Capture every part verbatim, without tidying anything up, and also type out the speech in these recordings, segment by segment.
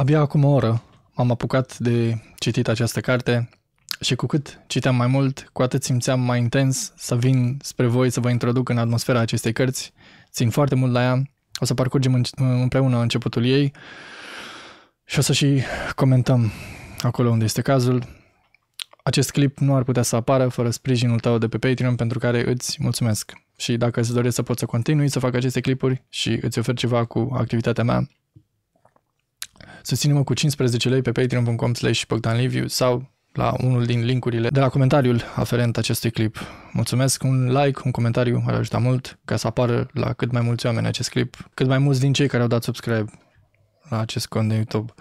Abia acum o oră m-am apucat de citit această carte și cu cât citeam mai mult, cu atât simțeam mai intens să vin spre voi, să vă introduc în atmosfera acestei cărți. Țin foarte mult la ea, o să parcurgem împreună începutul ei și o să și comentăm acolo unde este cazul. Acest clip nu ar putea să apară fără sprijinul tău de pe Patreon, pentru care îți mulțumesc. Și dacă îți dorești să poți să continui să fac aceste clipuri și îți ofer ceva cu activitatea mea, susține-mă cu cincisprezece lei pe patreon punct com slash Bogdan Liviu sau la unul din linkurile de la comentariul aferent acestui clip. Mulțumesc, un like, un comentariu ar ajuta mult ca să apară la cât mai mulți oameni acest clip, cât mai mulți din cei care au dat subscribe la acest cont de YouTube.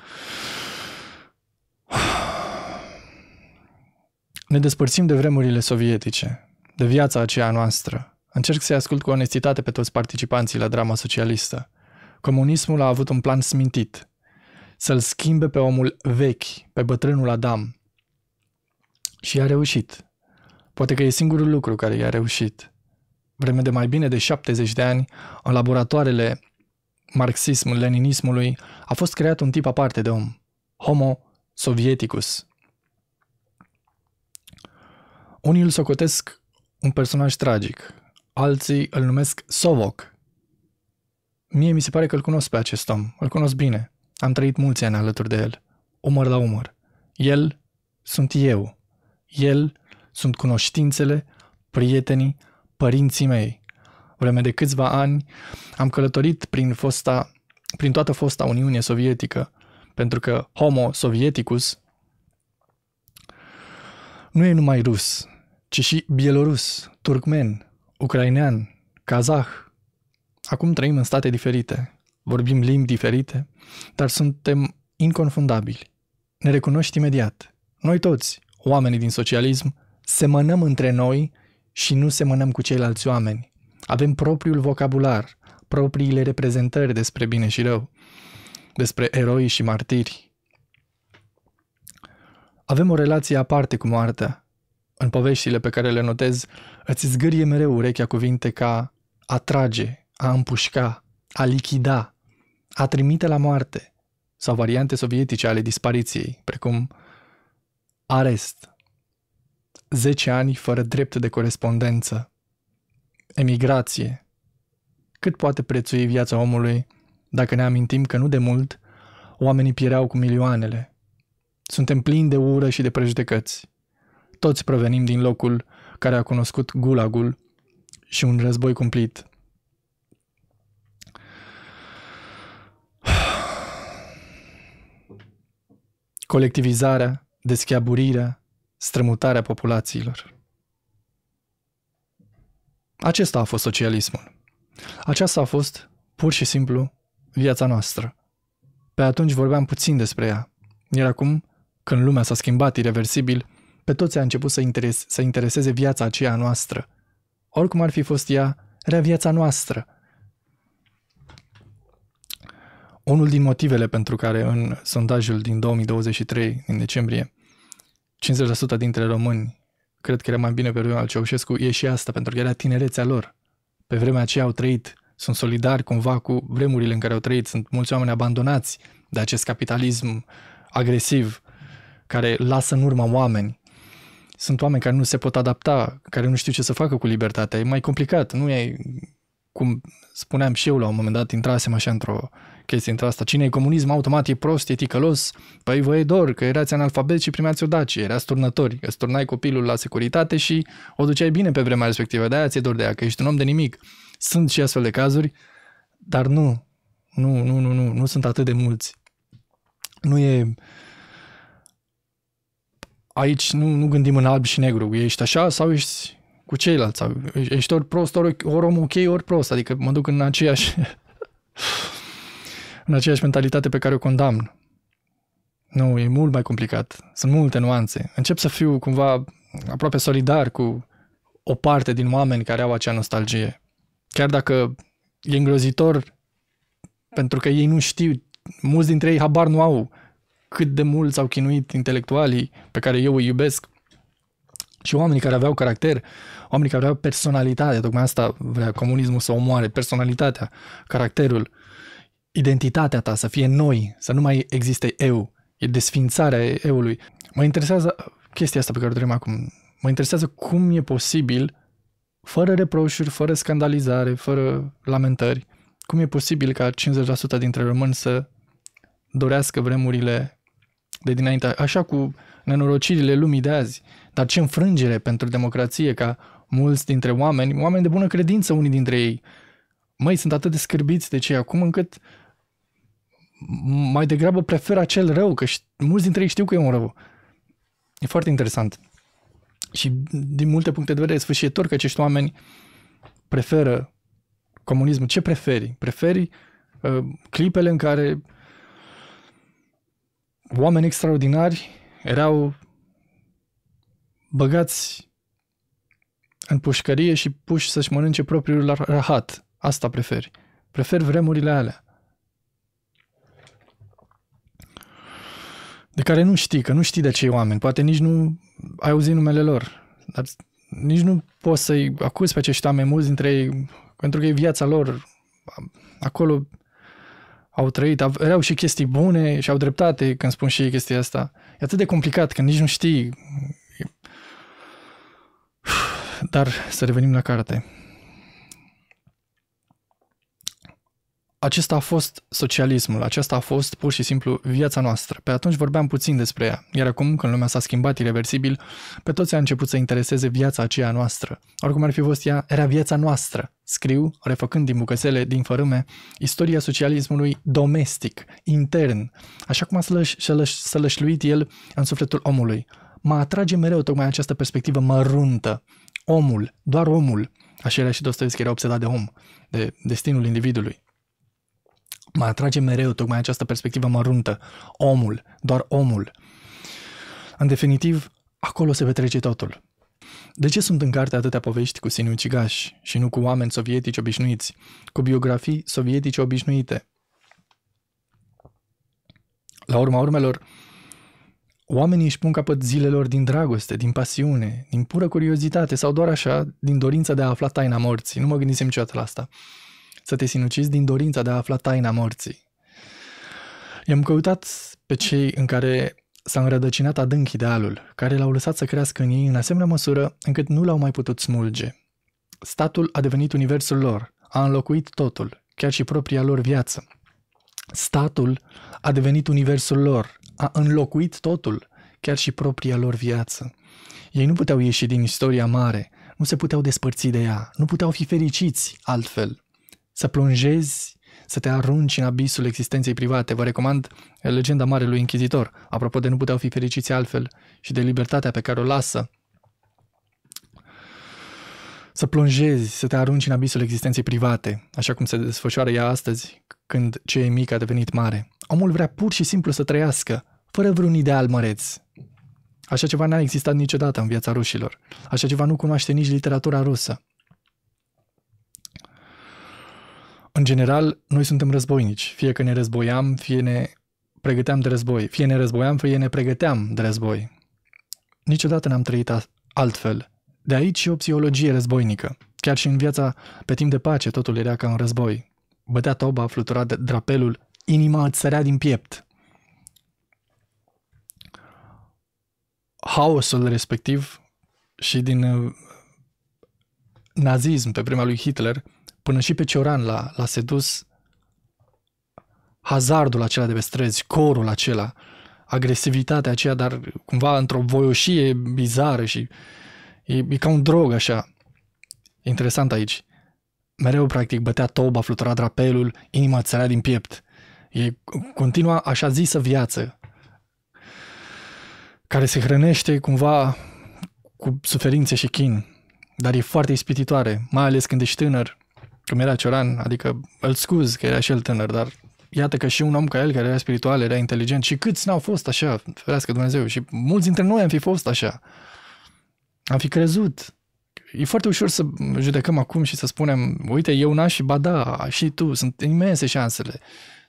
Ne despărțim de vremurile sovietice, de viața aceea noastră. Încerc să-i ascult cu onestitate pe toți participanții la drama socialistă. Comunismul a avut un plan smintit: să-l schimbe pe omul vechi, pe bătrânul Adam. Și a reușit. Poate că e singurul lucru care i-a reușit. Vreme de mai bine de șaptezeci de ani, în laboratoarele marxism-leninismului, a fost creat un tip aparte de om: Homo sovieticus. Unii îl socotesc un personaj tragic, alții îl numesc Sovok. Mie mi se pare că îl cunosc pe acest om, îl cunosc bine. Am trăit mulți ani alături de el, umăr la umăr. El sunt eu. El sunt cunoștințele, prietenii, părinții mei. Vreme de câțiva ani am călătorit prin, fosta, prin toată fosta Uniune Sovietică, pentru că Homo sovieticus nu e numai rus, ci și bielorus, turcmen, ucrainean, kazah. Acum trăim în state diferite. Vorbim limbi diferite, dar suntem inconfundabili. Ne recunoști imediat. Noi toți, oamenii din socialism, semănăm între noi și nu semănăm cu ceilalți oameni. Avem propriul vocabular, propriile reprezentări despre bine și rău, despre eroi și martiri. Avem o relație aparte cu moartea. În poveștile pe care le notez, îți zgârie mereu urechea cuvinte ca a trage, a împușca, a lichida, a trimite la moarte, sau variante sovietice ale dispariției, precum arest, zece ani fără drept de corespondență, emigrație. Cât poate prețui viața omului dacă ne amintim că nu de mult oamenii piereau cu milioanele? Suntem plini de ură și de prejudecăți. Toți provenim din locul care a cunoscut Gulagul și un război cumplit. Colectivizarea, deschiaburirea, strămutarea populațiilor. Acesta a fost socialismul. Aceasta a fost, pur și simplu, viața noastră. Pe atunci vorbeam puțin despre ea, iar acum, când lumea s-a schimbat ireversibil, pe toți a început să, interes- să intereseze viața aceea noastră. Oricum ar fi fost ea, era viața noastră. Unul din motivele pentru care în sondajul din două mii douăzeci și trei, în decembrie, cincizeci la sută dintre români cred că era mai bine perioada al Ceaușescu, e și asta, pentru că era tinerețea lor. Pe vremea aceea au trăit, sunt solidari cumva cu vremurile în care au trăit, sunt mulți oameni abandonați de acest capitalism agresiv care lasă în urmă oameni. Sunt oameni care nu se pot adapta, care nu știu ce să facă cu libertatea, e mai complicat, nu e... Cum spuneam și eu la un moment dat, intrasem așa într-o chestie între asta. Cine e comunism, automat e prost, e ticălos. Păi vă e dor că erați analfabet și primeați o dacie, erați turnători, că sturnai copilul la Securitate și o duceai bine pe vremea respectivă. De-aia ți-e dor de ea, că ești un om de nimic. Sunt și astfel de cazuri, dar nu, nu, nu, nu, nu, nu sunt atât de mulți. Nu e... Aici nu, nu gândim în alb și negru, ești așa sau ești... cu ceilalți, ești ori prost, ori, ori om ok, ori prost, adică mă duc în aceeași, în aceeași mentalitate pe care o condamn. Nu, e mult mai complicat, sunt multe nuanțe. Încep să fiu cumva aproape solidar cu o parte din oameni care au acea nostalgie. Chiar dacă e îngrozitor, pentru că ei nu știu, mulți dintre ei habar nu au cât de mult s-au chinuit intelectualii pe care eu îi iubesc, și oamenii care aveau caracter, oamenii care aveau personalitate, tocmai asta vrea comunismul să omoare, personalitatea, caracterul. identitatea ta, să fie noi, să nu mai existe eu. E desfințarea eu-ului. Mă interesează chestia asta pe care o trăim acum. Mă interesează cum e posibil, fără reproșuri, fără scandalizare, fără lamentări, cum e posibil ca cincizeci la sută dintre români să dorească vremurile de dinainte, așa cu nenorocirile lumii de azi. Dar ce înfrângere pentru democrație ca mulți dintre oameni, oameni de bună credință unii dintre ei, măi, sunt atât de scârbiți de cei acum încât mai degrabă preferă acel rău, că mulți dintre ei știu că e un rău. E foarte interesant. Și din multe puncte de vedere e sfârșitor că acești oameni preferă comunismul. Ce preferi? Preferi uh, clipele în care oameni extraordinari erau băgați în pușcărie și puși să-și mănânce propriul rahat. Asta preferi. Prefer vremurile alea. De care nu știi, că nu știi de cei oameni. Poate nici nu ai auzit numele lor. Dar nici nu poți să-i acuzi pe acești oameni, mulți dintre ei, pentru că e viața lor. Acolo au trăit, erau și chestii bune și au dreptate când spun și ei chestia asta. E atât de complicat că nici nu știi. Dar să revenim la carte. Acesta a fost socialismul, acesta a fost pur și simplu viața noastră. Pe atunci vorbeam puțin despre ea, iar acum, când lumea s-a schimbat irreversibil, pe toți a început să intereseze viața aceea noastră. Oricum ar fi fost ea, era viața noastră. Scriu, refăcând din bucățele din fărâme, istoria socialismului domestic, intern, așa cum a slăș, slăș, slășluit el în sufletul omului. Mă atrage mereu tocmai această perspectivă măruntă. Omul, doar omul. Așa era și Dostoevski, era obsedat de om, de destinul individului. Mă atrage mereu tocmai această perspectivă măruntă. Omul, doar omul. În definitiv, acolo se petrece totul. De ce sunt în carte atâtea povești cu sinucigași și nu cu oameni sovietici obișnuiți, cu biografii sovietice obișnuite? La urma urmelor, oamenii își pun capăt zilelor din dragoste, din pasiune, din pură curiozitate sau doar așa, din dorința de a afla taina morții. Nu mă gândisem niciodată la asta. Să te sinucizi din dorința de a afla taina morții. I-am căutat pe cei în care s-a înrădăcinat adânc idealul, care l-au lăsat să crească în ei în asemenea măsură încât nu l-au mai putut smulge. Statul a devenit universul lor, a înlocuit totul, chiar și propria lor viață. Statul a devenit universul lor, a înlocuit totul, chiar și propria lor viață. Ei nu puteau ieși din istoria mare, nu se puteau despărți de ea, nu puteau fi fericiți altfel. Să plonjezi, să te arunci în abisul existenței private. Vă recomand Legenda Marelui Inchizitor, apropo de nu puteau fi fericiți altfel și de libertatea pe care o lasă. Să plonjezi, să te arunci în abisul existenței private, așa cum se desfășoară ea astăzi, când ce e mic a devenit mare. Omul vrea pur și simplu să trăiască, fără vreun ideal măreț. Așa ceva n-a existat niciodată în viața rușilor. Așa ceva nu cunoaște nici literatura rusă. În general, noi suntem războinici, fie că ne războiam, fie ne pregăteam de război, fie ne războiam, fie ne pregăteam de război. Niciodată n-am trăit altfel. De aici și o psihologie războinică. Chiar și în viața pe timp de pace totul era ca în război. Bătea toba, flutura drapelul, inima îți sărea din piept. Haosul respectiv și din nazism pe vremea lui Hitler, până și pe Cioran l-a, l-a sedus hazardul acela de pe străzi, corul acela, agresivitatea aceea, dar cumva într-o voioșie bizară și e, e ca un drog așa. Interesant aici. Mereu, practic, bătea toba, flutura drapelul, inima țărea din piept. E continua așa zisă viață, care se hrănește cumva cu suferințe și chin, dar e foarte ispititoare, mai ales când ești tânăr, cum era Cioran, adică îl scuz că era și el tânăr, dar iată că și un om ca el, care era spiritual, era inteligent și câți n-au fost așa, ferească Dumnezeu, și mulți dintre noi am fi fost așa. Am fi crezut. E foarte ușor să judecăm acum și să spunem, uite, eu n-aș și ba da, și tu, sunt imense șansele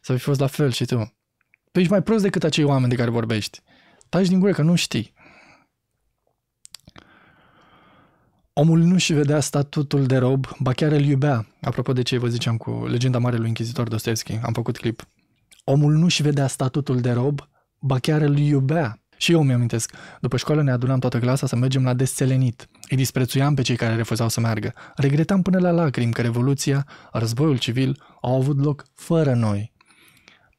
să fi fost la fel și tu. Păi ești mai prost decât acei oameni de care vorbești. Taci din gură că nu știi. Omul nu și vedea statutul de rob, ba chiar îl iubea. Apropo de ce vă ziceam cu legenda Marelui Inchizitor Dostoevski, am făcut clip. Omul nu și vedea statutul de rob, ba chiar îl iubea. Și eu mi-amintesc, după școală ne adunam toată clasa să mergem la desțelenit. Îi disprețuiam pe cei care refuzau să meargă. Regretam până la lacrimi că revoluția, războiul civil, au avut loc fără noi.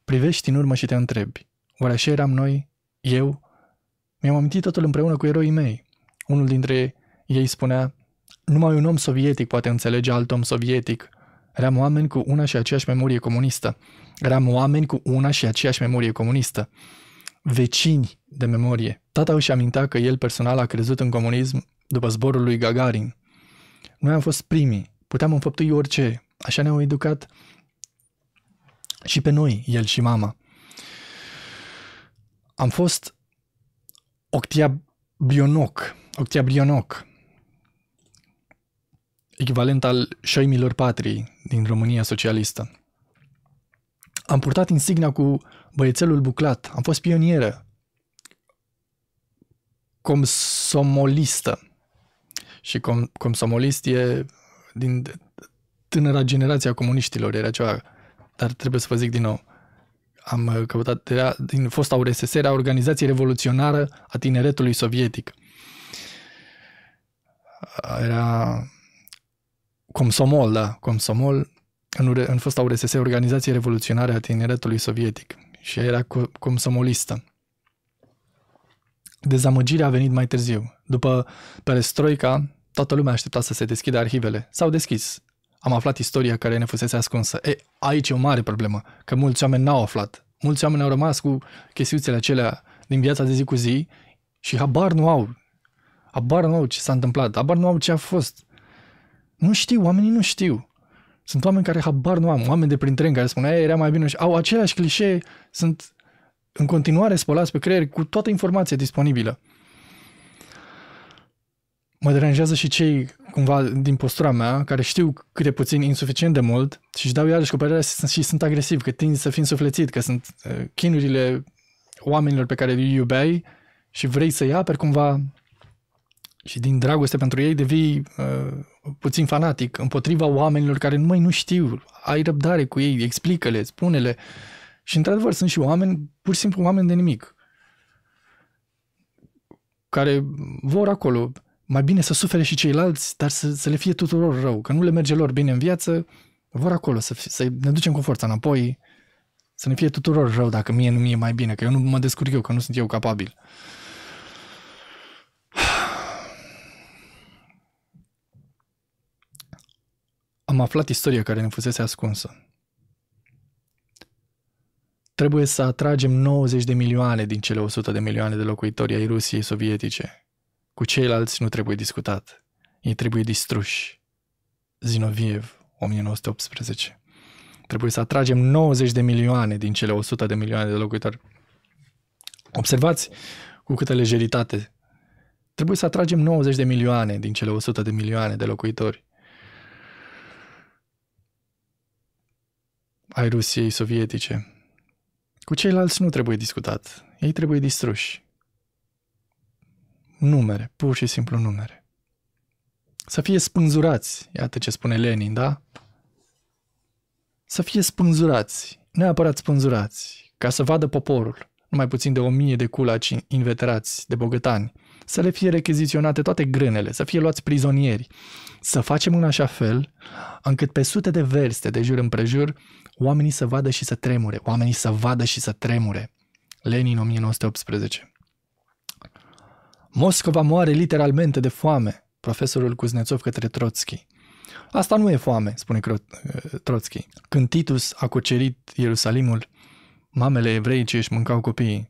Privești în urmă și te întrebi, oare așa eram noi, eu? Mi-am amintit totul împreună cu eroii mei. Unul dintre ei spunea, numai un om sovietic poate înțelege alt om sovietic. Eram oameni cu una și aceeași memorie comunistă. Eram oameni cu una și aceeași memorie comunistă. Vecini de memorie. Tata își amintea că el personal a crezut în comunism după zborul lui Gagarin. Noi am fost primii, puteam înfăptui orice, așa ne-au educat și pe noi, el și mama. Am fost Oktiabrionok, Oktiabrionok, echivalent al șoimilor patrii din România socialistă. Am purtat insignia cu băiețelul buclat, am fost pionieră, comsomolistă. Și com comsomolist e din tânăra generația comuniștilor, era ceva, dar trebuie să vă zic din nou. Am căutat, era din fosta U R S S, era Organizație Revoluționară a Tineretului Sovietic. Era Comsomol, da, Comsomol, în, în fosta U R S S, Organizație Revoluționară a Tineretului Sovietic. Și era comsomolistă. Dezamăgirea a venit mai târziu. După perestroica, toată lumea aștepta să se deschidă arhivele. S-au deschis. Am aflat istoria care ne fusese ascunsă. E, aici e o mare problemă, că mulți oameni n-au aflat. Mulți oameni au rămas cu chestiuțele acelea din viața de zi cu zi și habar nu au. Habar nu au ce s-a întâmplat, habar nu au ce a fost. Nu știu, oamenii nu știu. Sunt oameni care habar nu am, oameni de prin tren care spun, era mai bine și au aceleași clișee, sunt în continuare spălați pe creier cu toată informația disponibilă. Mă deranjează și cei, cumva, din postura mea, care știu câte puțin, insuficient de mult și își dau iarăși cu părerea și sunt agresiv, că tind să fii însuflețit, că sunt chinurile oamenilor pe care îi iubeai și vrei să-i aperi cumva și din dragoste pentru ei devii uh, puțin fanatic împotriva oamenilor care numai nu știu, ai răbdare cu ei, explică-le, spune-le. Și într-adevăr sunt și oameni, pur și simplu oameni de nimic, care vor acolo. Mai bine să sufere și ceilalți, dar să, să le fie tuturor rău, că nu le merge lor bine în viață, vor acolo să, să ne ducem cu forța înapoi, să ne fie tuturor rău dacă mie nu mi-e mai bine, că eu nu mă descurc eu, că nu sunt eu capabil. Am aflat istoria care ne fusese ascunsă. Trebuie să atragem nouăzeci de milioane din cele o sută de milioane de locuitori ai Rusiei sovietice. Cu ceilalți nu trebuie discutat. Ei trebuie distruși. Zinoviev, o mie nouă sute optsprezece. Trebuie să atragem nouăzeci de milioane din cele o sută de milioane de locuitori. Observați cu câtă lejeritate. Trebuie să atragem nouăzeci de milioane din cele o sută de milioane de locuitori ai Rusiei sovietice. Cu ceilalți nu trebuie discutat. Ei trebuie distruși. Numere, pur și simplu numere. Să fie spânzurați, iată ce spune Lenin, da? Să fie spânzurați, neapărat spânzurați, ca să vadă poporul, numai puțin de o mie de culaci inveterați, de bogătani, să le fie rechiziționate toate grânele, să fie luați prizonieri, să facem în așa fel încât pe sute de verste de jur împrejur, oamenii să vadă și să tremure, oamenii să vadă și să tremure. Lenin, o mie nouă sute optsprezece. Moscova moare literalmente de foame, profesorul Cuznețov către Trotsky. Asta nu e foame, spune Trotsky. Când Titus a cucerit Ierusalimul, mamele evreice își mâncau copiii.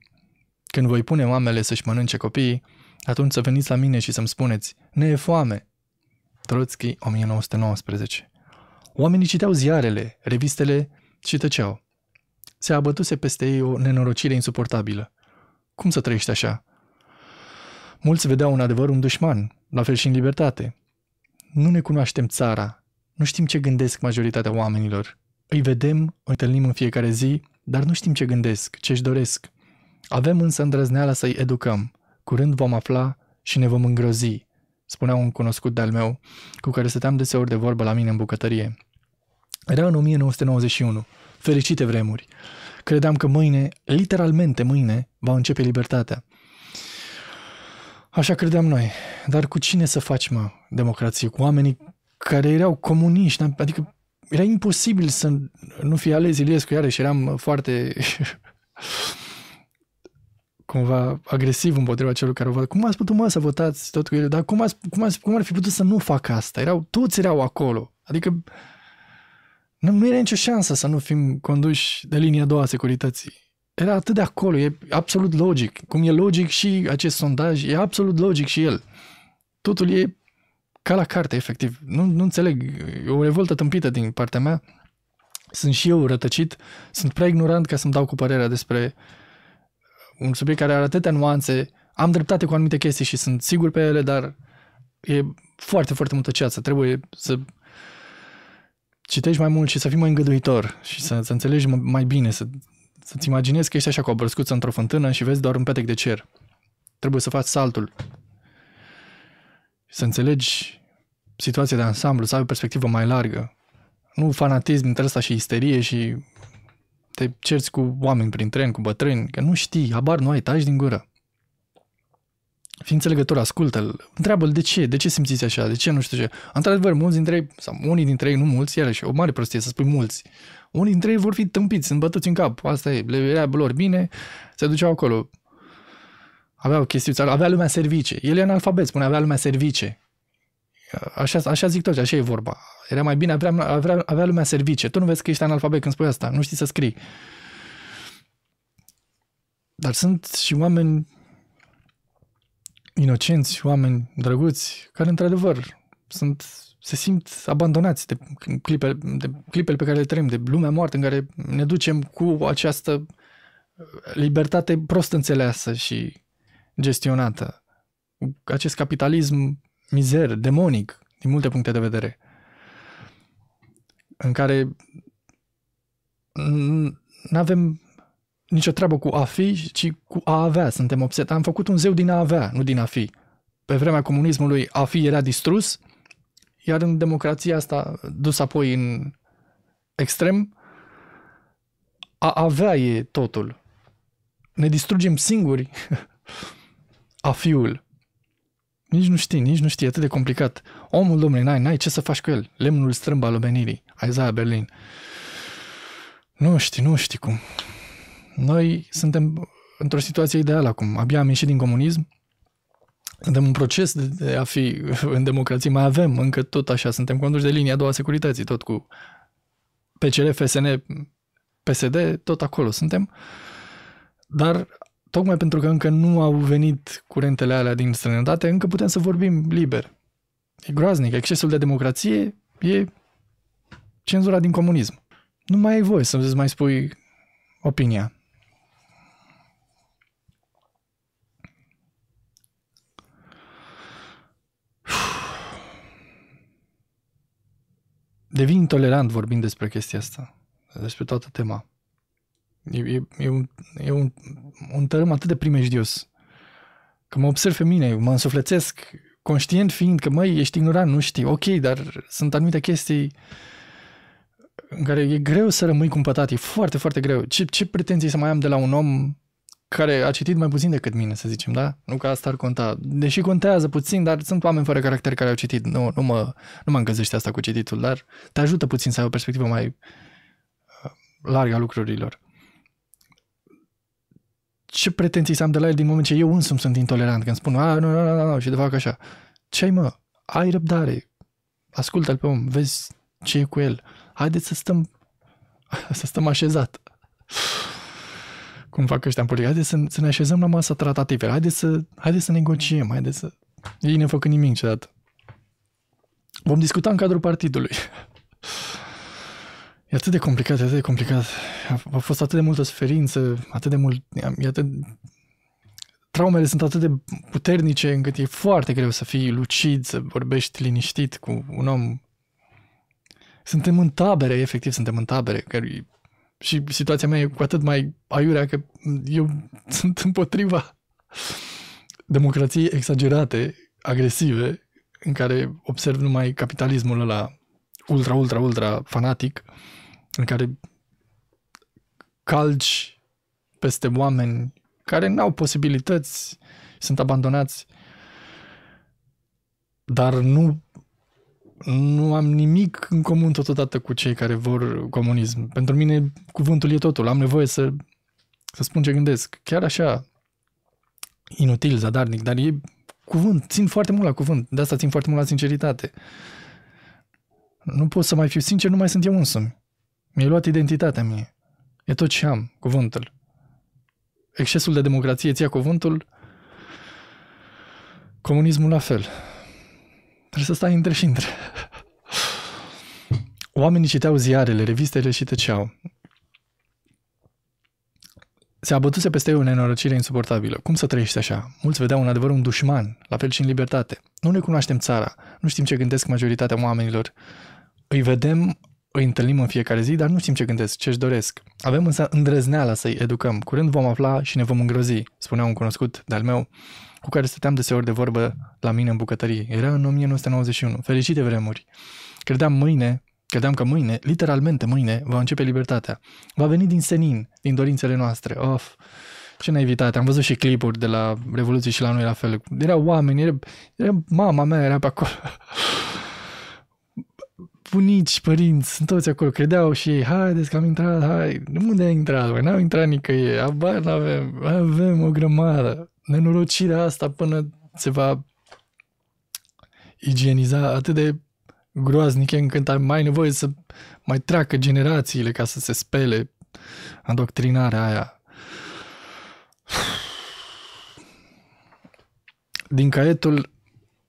Când voi pune mamele să-și mănânce copiii, atunci să veniți la mine și să-mi spuneți, ne e foame. Trotsky, o mie nouă sute nouăsprezece. Oamenii citeau ziarele, revistele și tăceau. Se abătuse peste ei o nenorocire insuportabilă. Cum să trăiești așa? Mulți vedeau în adevăr un dușman, la fel și în libertate. Nu ne cunoaștem țara, nu știm ce gândesc majoritatea oamenilor. Îi vedem, îi întâlnim în fiecare zi, dar nu știm ce gândesc, ce-și doresc. Avem însă îndrăzneala să-i educăm. Curând vom afla și ne vom îngrozi. spunea un cunoscut de-al meu, cu care stăteam deseori de vorbă la mine în bucătărie. Era în o mie nouă sute nouăzeci și unu. Fericite vremuri. Credeam că mâine, literalmente mâine, va începe libertatea. Așa credeam noi. Dar cu cine să faci, mă, democrație? Cu oamenii care erau comuniști, adică era imposibil să nu fi ales Iliescu, iarăși eram foarte cumva agresiv împotriva celor care au votat. Cum ați putut, mă, să votați tot cu el? Dar cum, ați, cum, ați, cum ar fi putut să nu facă asta? Erau, toți erau acolo. Adică nu era nicio șansă să nu fim conduși de linia a doua a securității. Era atât de acolo, e absolut logic. Cum e logic și acest sondaj, e absolut logic și el. Totul e ca la carte, efectiv. Nu, nu înțeleg, e o revoltă tâmpită din partea mea. Sunt și eu rătăcit, sunt prea ignorant ca să-mi dau cu părerea despre un subiect care are atâtea nuanțe. Am dreptate cu anumite chestii și sunt sigur pe ele, dar e foarte, foarte multă ceață. Trebuie să citești mai mult și să fii mai îngăduitor și să, să înțelegi mai bine, să, să-ți imaginezi că ești așa cu o brăscuță într-o fântână și vezi doar un petec de cer. Trebuie să faci saltul. Să înțelegi situația de ansamblu, să ai o perspectivă mai largă. Nu fanatism între ăsta și isterie și te cerți cu oameni prin tren, cu bătrâni, că nu știi, habar nu ai, taci din gură. Fii înțelegător, ascultă-l, întreabă-l de ce, de ce simțiți așa, de ce nu știu ce. Într-adevăr, mulți dintre ei, sau unii dintre ei, nu mulți, iarăși, o mare prostie să spui mulți. Unii dintre ei vor fi tâmpiți, sunt bătuți în cap, asta e, le era lor bine, se duceau acolo. Aveau chestiuța, avea lumea service. El e analfabet, spune, avea lumea service. Așa, așa zic toți, așa e vorba. Era mai bine, avea, avea, avea lumea service. Tu nu vezi că ești analfabet când spui asta, nu știi să scrii. Dar sunt și oameni inocenți, oameni drăguți, care într-adevăr sunt, se simt abandonați de, clipe, de clipele pe care le trăim, de lumea moartă în care ne ducem cu această libertate prost înțeleasă și gestionată. Acest capitalism mizer, demonic, din multe puncte de vedere, în care n-avem nicio treabă cu a fi, ci cu a avea. Suntem obsedați. Am făcut un zeu din a avea, nu din a fi. Pe vremea comunismului, a fi era distrus, iar în democrația asta, dus apoi în extrem, a avea e totul. Ne distrugem singuri a fiul. Nici nu știi, nici nu știi, atât de complicat. Omul, domnule, n-ai, n-ai ce să faci cu el. Lemnul strâmb al omenirii. Isaiah Berlin. Nu știi, nu știi cum. Noi suntem într-o situație ideală acum. Abia am ieșit din comunism. Suntem în proces de a fi în democrație. Mai avem încă tot așa. Suntem conduși de linia a doua a securității. Tot cu P C R, F S N, P S D, tot acolo suntem. Dar tocmai pentru că încă nu au venit curentele alea din străinătate, încă putem să vorbim liber. E groaznic. Excesul de democrație e cenzura din comunism. Nu mai ai voie să-ți mai spui opinia. Devii intolerant vorbind despre chestia asta, despre toată tema. E, e, e, un, e un, un tărâm atât de primejdios că mă observ pe mine, mă însuflețesc, conștient fiind că, măi, ești ignorant, nu știi, ok, dar sunt anumite chestii în care e greu să rămâi cumpătat, e foarte, foarte greu. Ce, ce pretenții să mai am de la un om care a citit mai puțin decât mine, să zicem, da? Nu că asta ar conta, deși contează puțin, dar sunt oameni fără caracter care au citit, nu, nu mă, nu mă încălzește asta cu cititul, dar te ajută puțin să ai o perspectivă mai largă a lucrurilor. Ce pretenții să am de la el din moment ce eu însumi sunt intolerant când spun, a, nu, nu, nu, nu, și de fac așa. Ce ai, mă? Ai răbdare. Ascultă-l pe om, vezi ce e cu el. Haideți să stăm, să stăm așezat. Cum fac ăștia în politică? Haideți să, să ne așezăm la masa tratativă. Haideți să, haideți să negociem, haideți să... Ei ne făcă nimic niciodată. Vom discuta în cadrul partidului. E atât de complicat, e atât de complicat. A fost atât de multă suferință, atât de mult... E atât... Traumele sunt atât de puternice încât e foarte greu să fii lucid, să vorbești liniștit cu un om. Suntem în tabere, efectiv suntem în tabere. Că... Și situația mea e cu atât mai aiurea că eu sunt împotriva democrației exagerate, agresive, în care observ numai capitalismul ăla ultra, ultra, ultra fanatic, în care calci peste oameni care n-au posibilități, sunt abandonați, dar nu, nu am nimic în comun totodată cu cei care vor comunism. Pentru mine cuvântul e totul, am nevoie să, să spun ce gândesc. Chiar așa, inutil, zadarnic, dar e cuvânt, țin foarte mult la cuvânt, de asta țin foarte mult la sinceritate. Nu pot să mai fiu sincer, nu mai sunt eu însumi. Mi-ai luat identitatea mie. E tot ce am, cuvântul. Excesul de democrație îți ia cuvântul, comunismul la fel. Trebuie să stai între și între. Oamenii citeau ziarele, revistele și tăceau. Se abătuse peste ei o nenorocire insuportabilă. Cum să trăiești așa? Mulți vedeau în adevăr un dușman, la fel și în libertate. Nu ne cunoaștem țara, nu știm ce gândesc majoritatea oamenilor. Îi vedem, îi întâlnim în fiecare zi, dar nu știm ce gândesc, ce-și doresc. Avem însă îndrăzneala să-i educăm. Curând vom afla și ne vom îngrozi, spunea un cunoscut de-al meu, cu care stăteam deseori de vorbă la mine în bucătărie. Era în o mie nouă sute nouăzeci și unu. Fericite vremuri. Credeam mâine, credeam că mâine, literalmente mâine, va începe libertatea. Va veni din senin, din dorințele noastre. Of, ce naivitate. Am văzut și clipuri de la Revoluție și la noi la fel. Erau oameni, era, era mama mea, era pe acolo. Bunici, părinți, sunt toți acolo. Credeau și ei, haideți că am intrat, hai. Unde ai intrat? N-au intrat nicăieri. Abar n-avem. Avem o grămadă. Nenorocirea asta până se va igieniza atât de groaznic încât ai mai nevoie să mai treacă generațiile ca să se spele indoctrinarea aia. Din caietul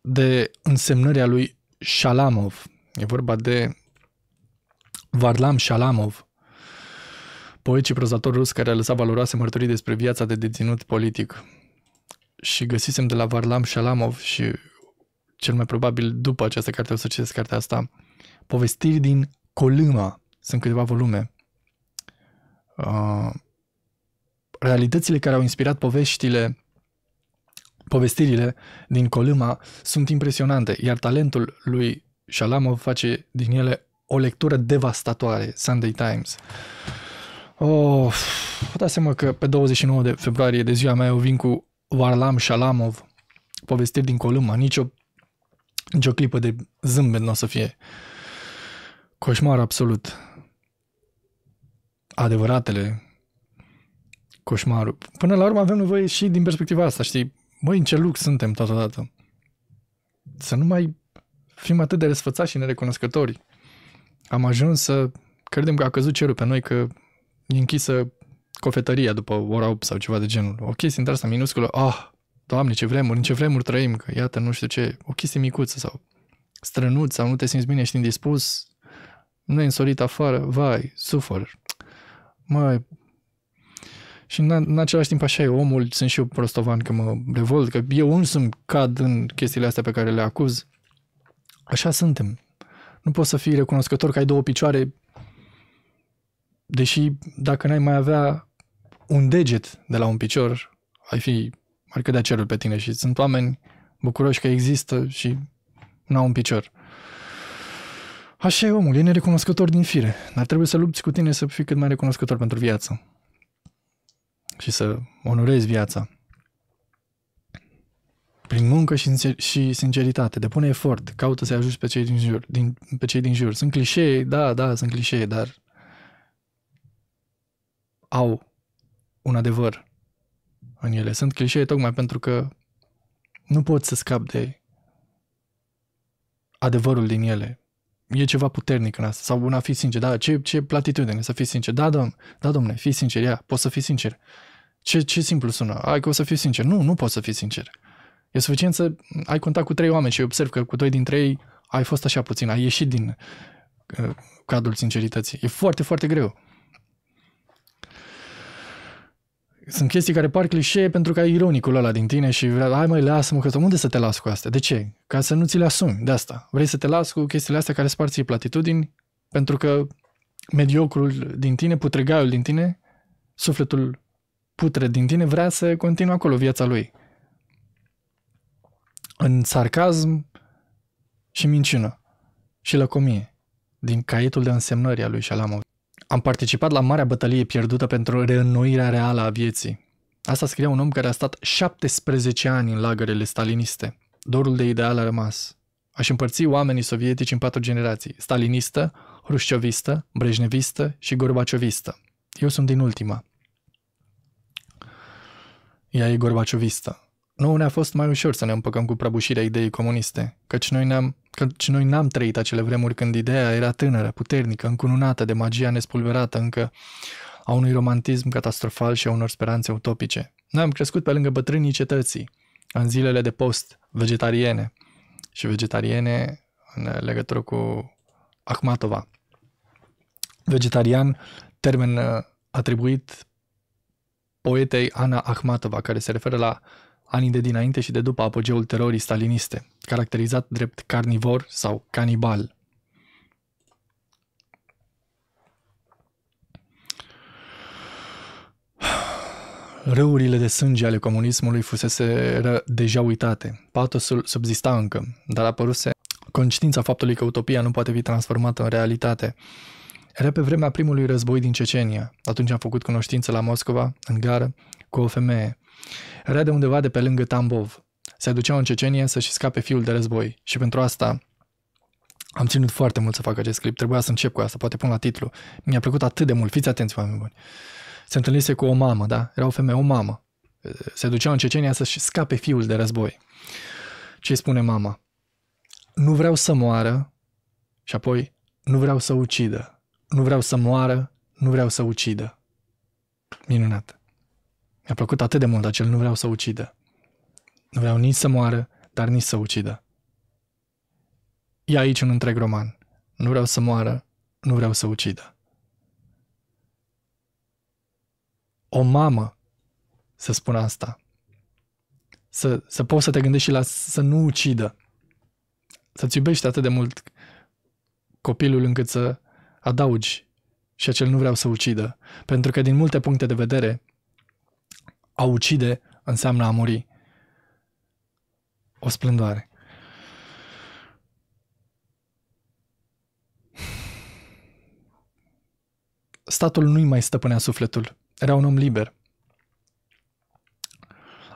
de însemnări a lui Shalamov, e vorba de Varlam Shalamov, poet și prozator rus care a lăsat valoroase mărturii despre viața de deținut politic. Și găsisem de la Varlam Shalamov, și cel mai probabil după această carte o să citesc cartea asta, Povestiri din Kolyma. Sunt câteva volume. Uh, realitățile care au inspirat poveștile, povestirile din Kolyma sunt impresionante, iar talentul lui Shalamov face din ele o lectură devastatoare. Sunday Times. Oh, dați-mă că pe douăzeci și nouă de februarie, de ziua mea, eu vin cu Varlam Shalamov, Povestiri din Kolyma. Nici o, nici o clipă de zâmbet nu o să fie. Coșmar absolut. Adevăratele coșmarul. Până la urmă avem nevoie și din perspectiva asta, știi? Băi, în ce lux suntem totodată. Să nu mai fim atât de răsfățați și nerecunoscători. Am ajuns să credem că a căzut cerul pe noi, că e închisă cofetăria după ora opt sau ceva de genul. O chestie între asta minusculă. Ah, oh, Doamne, ce vremuri, în ce vremuri trăim, că iată, nu știu ce, o chestie micuță sau strănut sau nu te simți bine, ești indispus, nu e însorit afară, vai, sufăr. Măi, și în, în același timp așa e, omul, sunt și eu prostovan că mă revolt, că eu însumi cad în chestiile astea pe care le acuz. Așa suntem. Nu poți să fii recunoscător că ai două picioare, deși dacă n-ai mai avea un deget de la un picior, ai fi, ar cădea cerul pe tine, și sunt oameni bucuroși că există și n-au un picior. Așa e omul, e nerecunoscător din fire, dar trebuie să lupți cu tine să fii cât mai recunoscător pentru viață și să onorezi viața. Prin muncă și, sincer- și sinceritate, depune efort, caută să-i ajuți pe cei din jur. Din, pe cei din jur. Sunt clișee, da, da, sunt clișee, dar au un adevăr în ele. Sunt clișee tocmai pentru că nu pot să scap de adevărul din ele. E ceva puternic în asta. Sau una, fii sincer. Da, ce, ce platitudine să fii sincer. Da, domn, da, domne, fii sincer, ia, poți să fii sincer. Ce, ce simplu sună. Ai că o să fii sincer. Nu, nu poți să fii sincer. E suficient să ai contact cu trei oameni și observ că cu doi dintre ei ai fost așa puțin, ai ieșit din uh, cadrul sincerității. E foarte, foarte greu. Sunt chestii care par clișee pentru că ai ironicul ăla din tine și vrea, hai măi, lasă-mă, că unde să te las cu astea? De ce? Ca să nu ți le asumi, de asta. Vrei să te las cu chestiile astea care spar ție platitudini pentru că mediocrul din tine, putregaiul din tine, sufletul putred din tine vrea să continue acolo viața lui. În sarcasm și minciună și lăcomie din caietul de însemnări a lui Shalamov. Am participat la marea bătălie pierdută pentru reînnoirea reală a vieții. Asta scria un om care a stat șaptesprezece ani în lagărele staliniste. Dorul de ideal a rămas. Aș împărți oamenii sovietici în patru generații: stalinistă, hrușciovistă, brejnevistă și gorbaciovistă. Eu sunt din ultima. Ea e gorbaciovistă. Nouă ne-a fost mai ușor să ne împăcăm cu prăbușirea ideii comuniste, căci noi n-am, căci noi n-am trăit acele vremuri când ideea era tânără, puternică, încununată de magia nespulberată încă a unui romantism catastrofal și a unor speranțe utopice. Noi am crescut pe lângă bătrânii cetății, în zilele de post, vegetariene și vegetariene în legătură cu Ahmatova. Vegetarian, termen atribuit poetei Ana Ahmatova, care se referă la anii de dinainte și de după apogeul terorii staliniste, caracterizat drept carnivor sau canibal. Râurile de sânge ale comunismului fuseseră deja uitate. Patosul subzista încă, dar apăruse conștiința faptului că utopia nu poate fi transformată în realitate. Era pe vremea primului război din Cecenia. Atunci am făcut cunoștință la Moscova, în gară, cu o femeie. Era de undeva de pe lângă Tambov. Se aduceau în Cecenia să-și scape fiul de război. Și pentru asta am ținut foarte mult să fac acest clip. Trebuia să încep cu asta, poate pun la titlu. Mi-a plăcut atât de mult. Fiți atenți, oameni buni. Se întâlnise cu o mamă, da? Era o femeie, o mamă. Se ducea în Cecenia să-și scape fiul de război. Ce spune mama? Nu vreau să moară. Și apoi, nu vreau să ucidă. Nu vreau să moară, nu vreau să ucidă. Minunat. Mi-a plăcut atât de mult acel nu vreau să ucidă. Nu vreau nici să moară, dar nici să ucidă. E aici un întreg roman. Nu vreau să moară, nu vreau să ucidă. O mamă să spună asta. Să, să poți să te gândești și la să nu ucidă. Să-ți iubești atât de mult copilul încât să adaugi și acel nu vreau să ucidă. Pentru că din multe puncte de vedere a ucide înseamnă a muri. O splendoare. Statul nu-i mai stăpânea sufletul. Era un om liber.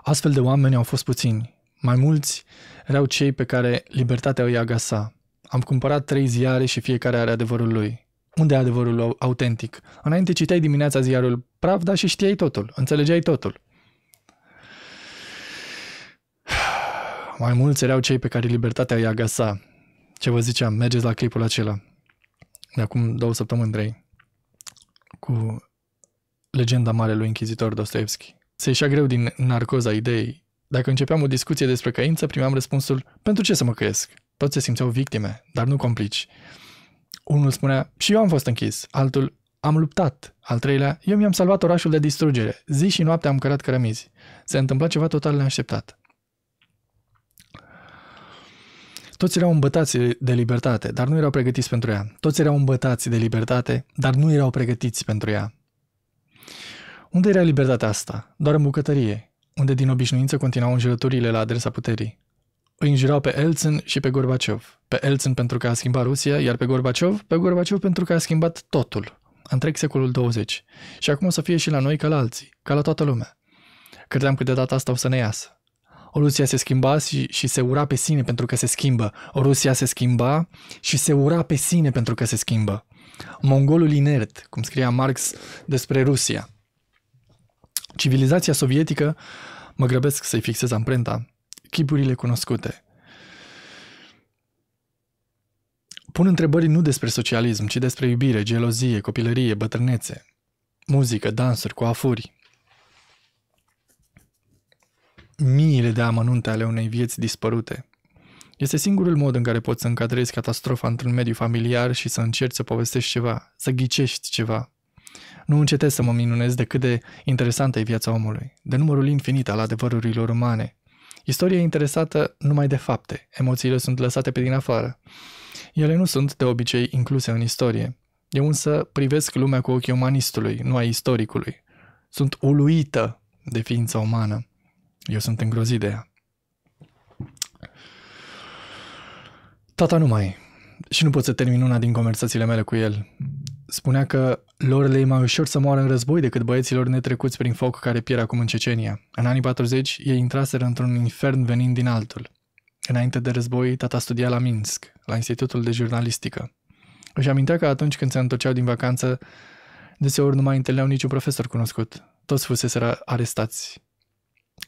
Astfel de oameni au fost puțini. Mai mulți erau cei pe care libertatea îi agasa. Am cumpărat trei ziare și fiecare are adevărul lui. Unde e adevărul autentic? Înainte citeai dimineața ziarul Pravda și știai totul, înțelegeai totul. Mai mulți erau cei pe care libertatea îi agasa. Ce vă ziceam, mergeți la clipul acela. De acum două săptămâni, trei. Cu legenda Marelui Inchizitor Dostoevski. Se ieșea greu din narcoza ideii. Dacă începeam o discuție despre căință, primeam răspunsul, pentru ce să mă căiesc? Toți se simțeau victime, dar nu complici. Unul spunea, și eu am fost închis. Altul, am luptat. Al treilea, eu mi-am salvat orașul de distrugere. Zi și noapte am cărat cărămizi. Se întâmpla ceva total neașteptat. Toți erau îmbătați de libertate, dar nu erau pregătiți pentru ea. Toți erau îmbătați de libertate, dar nu erau pregătiți pentru ea. Unde era libertatea asta? Doar în bucătărie, unde din obișnuință continuau înjurăturile la adresa puterii. Îi înjurau pe Elțân și pe Gorbaciov. Pe Elțân pentru că a schimbat Rusia, iar pe Gorbaciov, pe Gorbaciov pentru că a schimbat totul. Întreg secolul douăzeci. Și acum o să fie și la noi ca la alții, ca la toată lumea. Credeam că de data asta o să ne iasă. O Rusia se schimba și, și se ura pe sine pentru că se schimbă. O Rusia se schimba și se ura pe sine pentru că se schimbă. Mongolul inert, cum scria Marx despre Rusia. Civilizația sovietică, mă grăbesc să-i fixez amprenta, chipurile cunoscute. Pun întrebări nu despre socialism, ci despre iubire, gelozie, copilărie, bătrânețe, muzică, dansuri, coafuri. Miile de amănunte ale unei vieți dispărute. Este singurul mod în care poți să încadrezi catastrofa într-un mediu familiar și să încerci să povestești ceva, să ghicești ceva. Nu încetez să mă minunez de cât de interesantă e viața omului, de numărul infinit al adevărurilor umane. Istoria e interesată numai de fapte, emoțiile sunt lăsate pe din afară. Ele nu sunt, de obicei, incluse în istorie. Eu însă privesc lumea cu ochii umanistului, nu ai istoricului. Sunt uluită de ființa umană. Eu sunt îngrozit de ea. Tata nu mai e. Și nu pot să termin una din conversațiile mele cu el. Spunea că lor le e mai ușor să moară în război decât băieților netrecuți prin foc care pierd acum în Cecenia. În anii patruzeci, ei intraseră într-un infern venind din altul. Înainte de război, tata studia la Minsk, la Institutul de Jurnalistică. Își amintea că atunci când se întorceau din vacanță, deseori nu mai întâlneau niciun profesor cunoscut. Toți fuseseră arestați.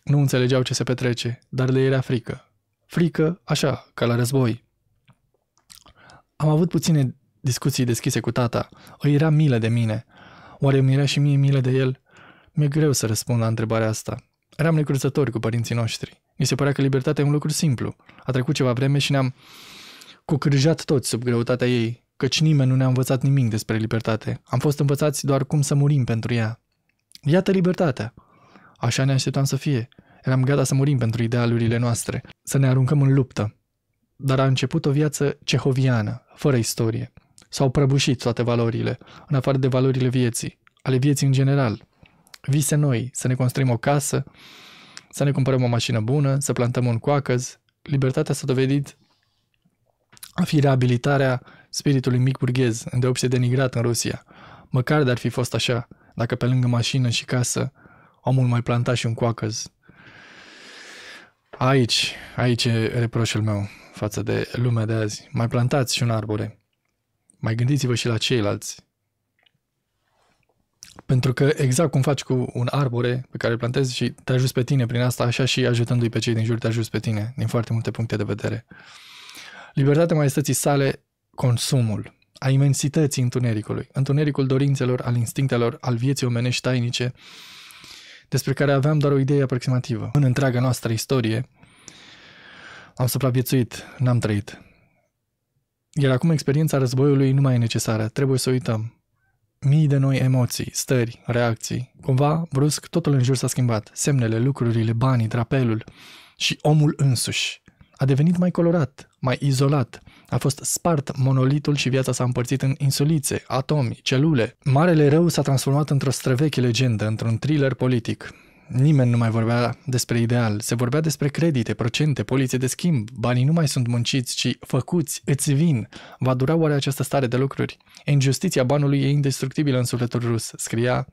Nu înțelegeau ce se petrece, dar le era frică. Frică, așa, ca la război. Am avut puține discuții deschise cu tata. Îi era milă de mine. Oare mi era și mie milă de el? Mi-e greu să răspund la întrebarea asta. Eram necruțători cu părinții noștri. Mi se părea că libertatea e un lucru simplu. A trecut ceva vreme și ne-am cucârjat toți sub greutatea ei, căci nimeni nu ne-a învățat nimic despre libertate. Am fost învățați doar cum să murim pentru ea. Iată libertatea! Așa ne așteptam să fie. Eram gata să murim pentru idealurile noastre, să ne aruncăm în luptă. Dar a început o viață cehoviană, fără istorie. S-au prăbușit toate valorile, în afară de valorile vieții, ale vieții în general. Vise noi, să ne construim o casă, să ne cumpărăm o mașină bună, să plantăm un coacăz. Libertatea s-a dovedit a fi reabilitarea spiritului mic burghez, îndeopște denigrat în Rusia. Măcar de-ar fi fost așa, dacă pe lângă mașină și casă, omul mai planta și un coacăz. Aici, aici e reproșul meu față de lumea de azi. Mai plantați și un arbore. Mai gândiți-vă și la ceilalți. Pentru că exact cum faci cu un arbore pe care îl plantezi și te ajuți pe tine prin asta, așa și ajutându-i pe cei din jur te ajuți pe tine, din foarte multe puncte de vedere. Libertatea maestății sale, consumul, a imensității întunericului, întunericul dorințelor, al instinctelor, al vieții omenești tainice, despre care aveam doar o idee aproximativă. În întreaga noastră istorie am supraviețuit, n-am trăit. Iar acum experiența războiului nu mai e necesară, trebuie să uităm. Mii de noi emoții, stări, reacții. Cumva, brusc, totul în jur s-a schimbat. Semnele, lucrurile, banii, drapelul și omul însuși. A devenit mai colorat, mai izolat. A fost spart monolitul și viața s-a împărțit în insulițe, atomi, celule. Marele rău s-a transformat într-o străveche legendă, într-un thriller politic. Nimeni nu mai vorbea despre ideal. Se vorbea despre credite, procente, polițe de schimb. Banii nu mai sunt munciți, ci făcuți, îți vin. Va dura oare această stare de lucruri? Injustiția banului e indestructibilă în sufletul rus, scria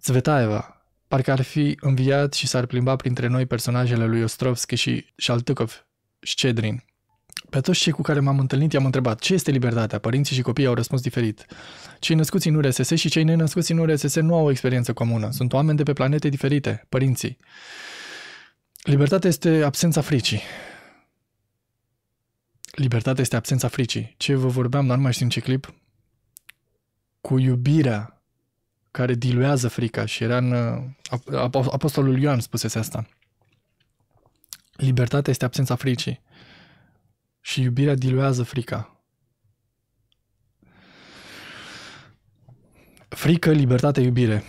Tsvetaeva. Parcă ar fi înviat și s-ar plimba printre noi personajele lui Ostrovski și Shaltykov, Șcedrin. Pe toți cei cu care m-am întâlnit i-am întrebat ce este libertatea. Părinții și copiii au răspuns diferit. Cei născuți în U R S S și cei nenăscuți în U R S S nu au o experiență comună. Sunt oameni de pe planete diferite, părinții. Libertatea este absența fricii. Libertatea este absența fricii. Ce vă vorbeam, dar nu mai știm ce clip. Cu iubirea care diluează frica și era în... Apostolul Ioan spusese asta. Libertatea este absența fricii. Și iubirea diluează frica. Frică, libertate, iubire.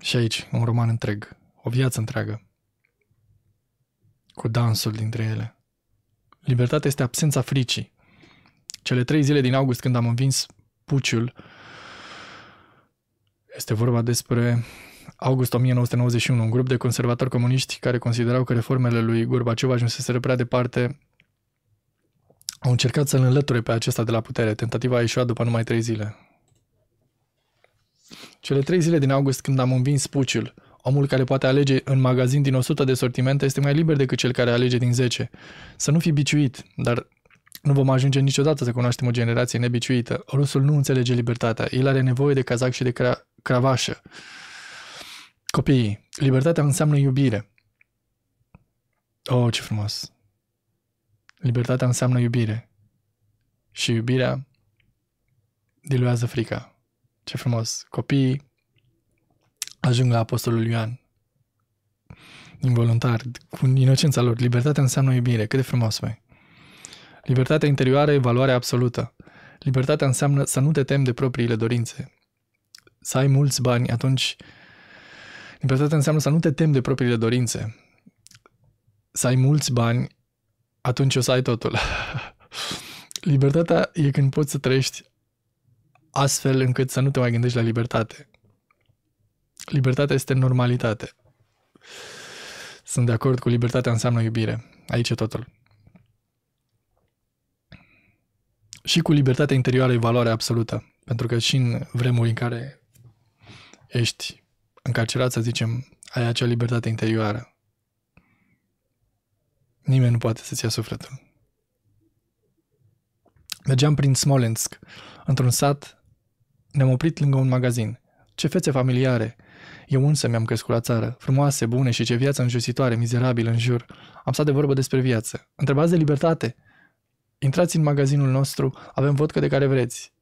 Și aici, un roman întreg. O viață întreagă. Cu dansul dintre ele. Libertatea este absența fricii. Cele trei zile din august, când am învins puciul, este vorba despre... august o mie nouă sute nouăzeci și unu, un grup de conservatori comuniști care considerau că reformele lui Gorbaciov ajunseseră prea departe au încercat să-l înlăture pe acesta de la putere. Tentativa a ieșuat după numai trei zile. Cele trei zile din august când am învins puciul, omul care poate alege în magazin din o sută de sortimente este mai liber decât cel care alege din zece. Să nu fi biciuit, dar nu vom ajunge niciodată să cunoaștem o generație nebiciuită. Rusul nu înțelege libertatea. El are nevoie de cazac și de cra cravașă. Copiii, libertatea înseamnă iubire. Oh, ce frumos! Libertatea înseamnă iubire. Și iubirea diluează frica. Ce frumos! Copiii ajung la Apostolul Ioan. Involuntar, cu inocența lor. Libertatea înseamnă iubire. Cât de frumos, băi! Libertatea interioară e valoarea absolută. Libertatea înseamnă să nu te temi de propriile dorințe. Să ai mulți bani, atunci... Libertatea înseamnă să nu te temi de propriile dorințe. Să ai mulți bani, atunci o să ai totul. Libertatea e când poți să trăiești astfel încât să nu te mai gândești la libertate. Libertatea este normalitate. Sunt de acord cu libertatea înseamnă iubire. Aici e totul. și cu libertatea interioară e valoare absolută. Pentru că și în vremuri în care ești încarcerat, să zicem, ai acea libertate interioară. Nimeni nu poate să-ți ia sufletul. Mergeam prin Smolensk, într-un sat, ne-am oprit lângă un magazin. Ce fețe familiare! Eu însă mi-am crescut la țară, frumoase, bune și ce viață înjositoare, mizerabil în jur. Am stat de vorbă despre viață. Întrebați de libertate! Intrați în magazinul nostru, avem vodcă de care vreți.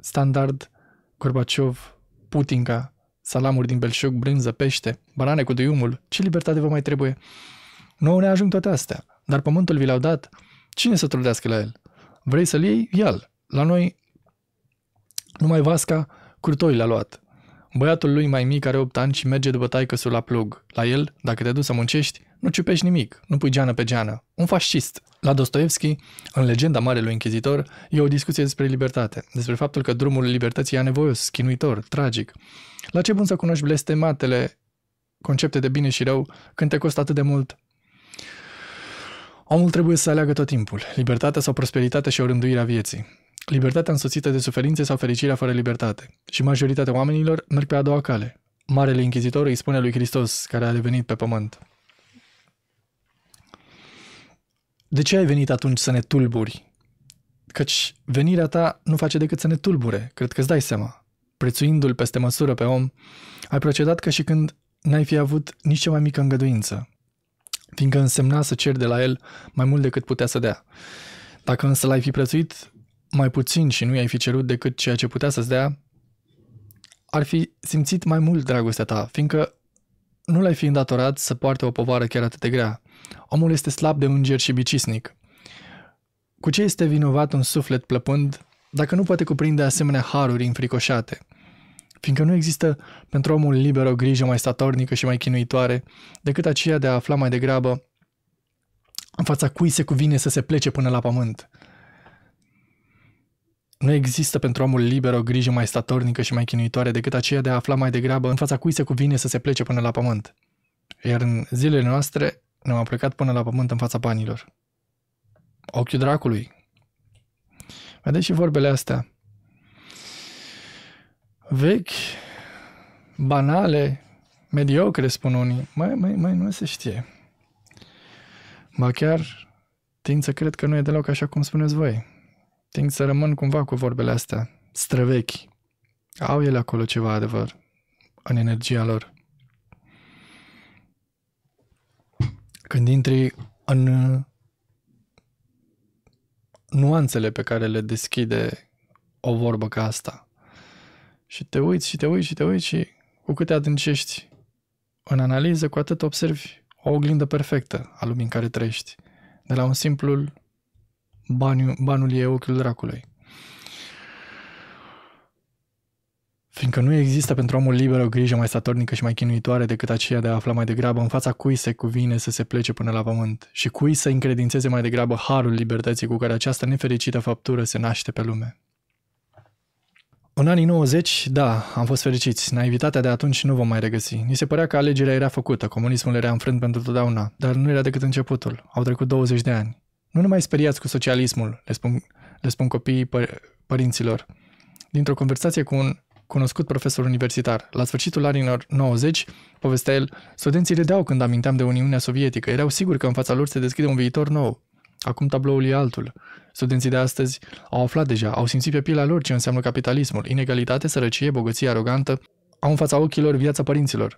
Standard, Gorbaciov, Putinka, salamuri din belșug, brânză, pește, banane cu duiumul. Ce libertate vă mai trebuie? Nouă ne ajung toate astea, dar pământul vi l-au dat. Cine să trudească la el? Vrei să-l iei? Ia-l. La noi numai Vasca Curtoi l-a luat. Băiatul lui mai mic are opt ani și merge după taicăsul la plug. La el, dacă te duci să muncești, nu ciupești nimic, nu pui geană pe geană. Un fascist. La Dostoevski, în Legenda Marelui Inchizitor, e o discuție despre libertate, despre faptul că drumul libertății e anevoios, chinuitor, tragic. La ce bun să cunoști blestematele concepte de bine și rău când te costă atât de mult? Omul trebuie să aleagă tot timpul, libertatea sau prosperitatea și orânduirea vieții. Libertatea însoțită de suferințe sau fericirea fără libertate. Și majoritatea oamenilor merg pe a doua cale. Marele Inchizitor îi spune lui Hristos, care a revenit pe pământ: de ce ai venit atunci să ne tulburi? Căci venirea ta nu face decât să ne tulbure, cred că îți dai seama. Prețuindu-l peste măsură pe om, ai procedat ca și când n-ai fi avut nici cea mai mică îngăduință, fiindcă însemna să ceri de la el mai mult decât putea să dea. Dacă însă l-ai fi prețuit mai puțin și nu i-ai fi cerut decât ceea ce putea să-ți dea, ar fi simțit mai mult dragostea ta, fiindcă nu l-ai fi îndatorat să poarte o povară chiar atât de grea. Omul este slab de înger și bicisnic. Cu ce este vinovat un suflet plăpând dacă nu poate cuprinde asemenea haruri înfricoșate? Fiindcă nu există pentru omul liber o grijă mai statornică și mai chinuitoare decât aceea de a afla mai degrabă în fața cui se cuvine să se plece până la pământ. Nu există pentru omul liber o grijă mai statornică și mai chinuitoare decât aceea de a afla mai degrabă în fața cui se cuvine să se plece până la pământ. Iar în zilele noastre ne-am aplecat până la pământ în fața banilor. Ochiul dracului. Vedeți și vorbele astea. Vechi, banale, mediocre, spun unii. Mai, mai, mai nu se știe. Ba chiar tind să cred că nu e deloc așa cum spuneți voi. Tind să rămân cumva cu vorbele astea străvechi. Au ele acolo ceva adevăr în energia lor. Când intri în nuanțele pe care le deschide o vorbă ca asta și te uiți și te uiți și te uiți și cu cât te adâncești în analiză, cu atât observi o oglindă perfectă a lumii în care trăiești. De la un simplul baniu, banul e ochiul dracului. Fiindcă nu există pentru omul liber o grijă mai statornică și mai chinuitoare decât aceea de a afla mai degrabă în fața cui se cuvine să se plece până la pământ și cui să încredințeze mai degrabă harul libertății cu care această nefericită faptură se naște pe lume. În anii nouăzeci, da, am fost fericiți. Naivitatea de atunci nu vom mai regăsi. Ni se părea că alegerea era făcută, comunismul era înfrânt pentru totdeauna, dar nu era decât începutul. Au trecut douăzeci de ani. Nu ne mai speriați cu socialismul, le spun, le spun copiii păr părinților. Dintr-o conversație cu un cunoscut profesor universitar. La sfârșitul anilor nouăzeci, povestea el, studenții râdeau când aminteam de Uniunea Sovietică. Erau siguri că în fața lor se deschide un viitor nou. Acum tabloul e altul. Studenții de astăzi au aflat deja, au simțit pe pielea lor ce înseamnă capitalismul, inegalitate, sărăcie, bogăție arogantă. Au în fața ochilor viața părinților,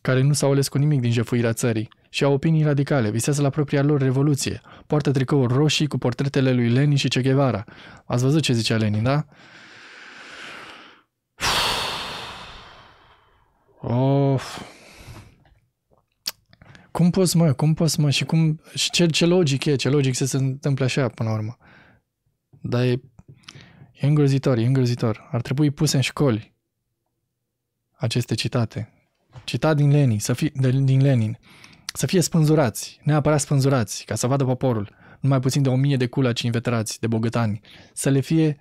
care nu s-au ales cu nimic din jefuirea țării și au opinii radicale, visează la propria lor revoluție. Poartă tricouri roșii cu portretele lui Lenin și Che Guevara. Ați văzut ce zicea Lenin, da? Of. Cum poți, mă? Cum poți, mă? Și, cum, și ce, ce logic e? Ce logic să se întâmple așa, până la urmă? Dar e, e îngrozitor, e îngrozitor. Ar trebui puse în școli aceste citate. Citat din Lenin, să fi, de, din Lenin. Să fie spânzurați, neapărat spânzurați, ca să vadă poporul. Numai puțin de o mie de culaci inveterați, de bogătani. Să le fie